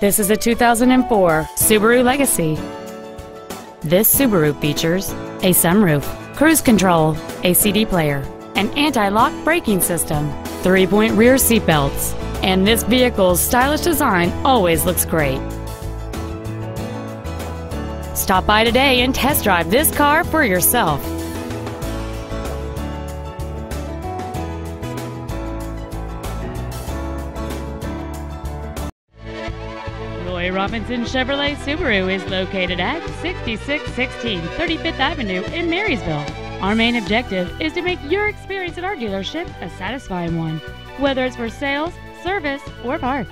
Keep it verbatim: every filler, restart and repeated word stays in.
This is a two thousand four Subaru Legacy. This Subaru features a sunroof, cruise control, a C D player, an anti-lock braking system, three-point rear seat belts, and this vehicle's stylish design always looks great. Stop by today and test drive this car for yourself. Robinson Chevrolet Subaru is located at sixty-six sixteen thirty-fifth Avenue in Marysville. Our main objective is to make your experience at our dealership a satisfying one, whether it's for sales, service, or parts.